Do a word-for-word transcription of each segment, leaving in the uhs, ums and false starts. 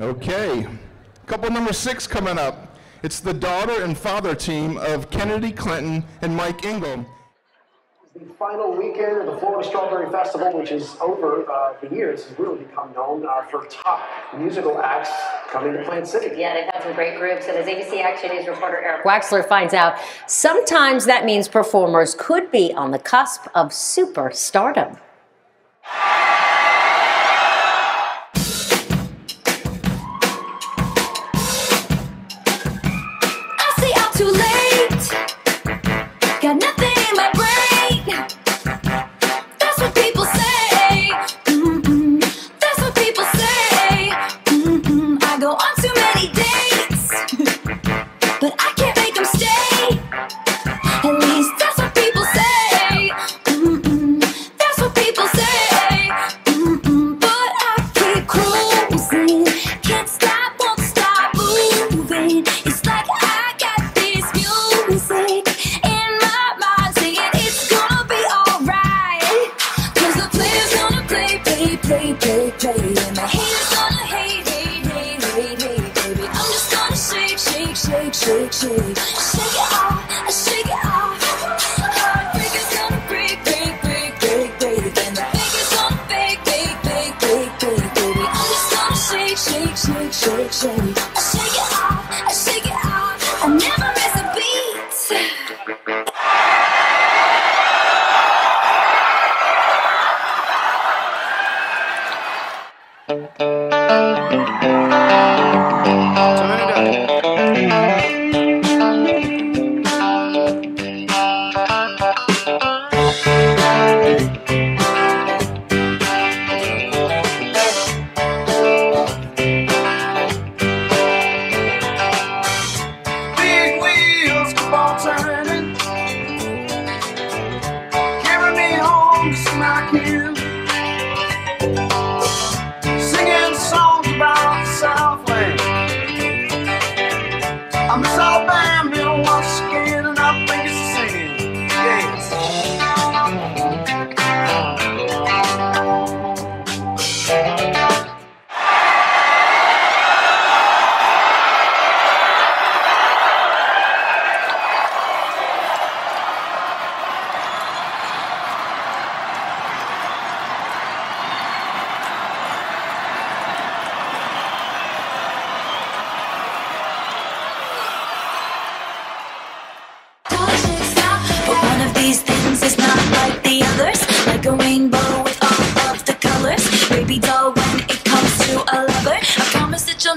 Okay, couple number six coming up. It's the daughter and father team of Kennedy Clinton and Mike Engel. The final weekend of the Florida Strawberry Festival, which is over uh, the years, has really become known uh, for top musical acts coming to Plant City. Yeah, they've had some great groups, and as A B C Action News reporter Eric Waxler finds out, sometimes that means performers could be on the cusp of superstardom. I say I'm too late. Got nothing in my brain.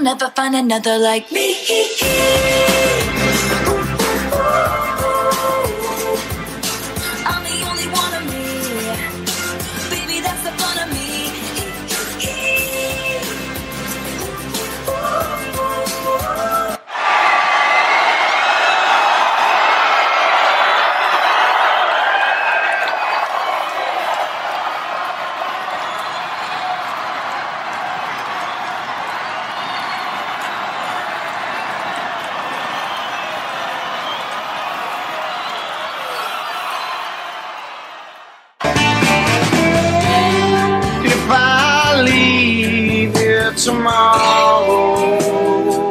Never find another like me. I'm the only one of me. Baby, that's the fun of me. Tomorrow,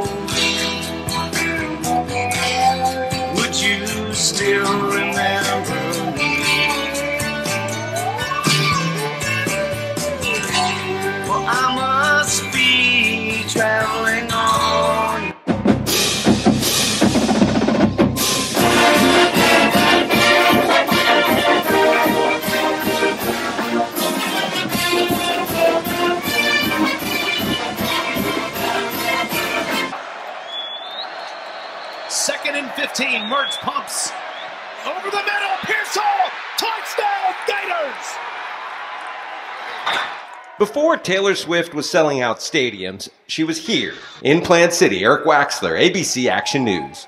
would you still remember me? Well, I must be traveling on. Second and fifteen, Mertz pumps over the middle, Pearsall, touchdown Gators! Before Taylor Swift was selling out stadiums, she was here in Plant City. Eric Waxler, A B C Action News.